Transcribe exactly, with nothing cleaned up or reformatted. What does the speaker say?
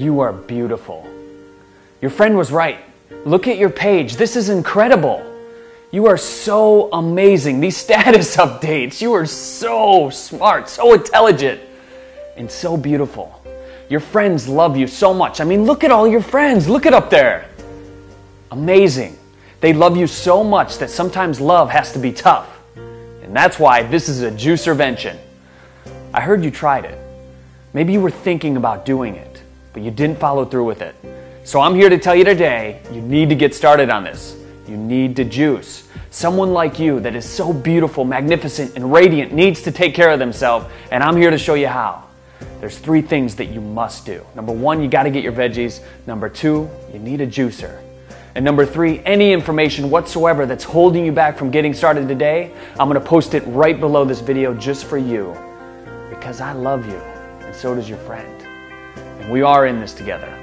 You are beautiful. Your friend was right. Look at your page. This is incredible. You are so amazing. These status updates. You are so smart, so intelligent, and so beautiful. Your friends love you so much. I mean, look at all your friends. Look it up there. Amazing. They love you so much that sometimes love has to be tough. And that's why this is a Juicervention. I heard you tried it. Maybe you were thinking about doing it, but you didn't follow through with it. So I'm here to tell you today, you need to get started on this. You need to juice. Someone like you that is so beautiful, magnificent, and radiant needs to take care of themselves, and I'm here to show you how. There's three things that you must do. Number one, you gotta get your veggies. Number two, you need a juicer. And number three, any information whatsoever that's holding you back from getting started today, I'm gonna post it right below this video just for you. Because I love you, and so does your friend. And we are in this together.